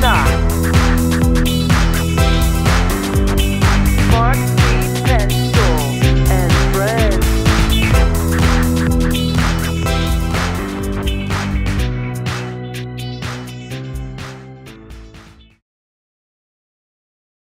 Diana. Mark.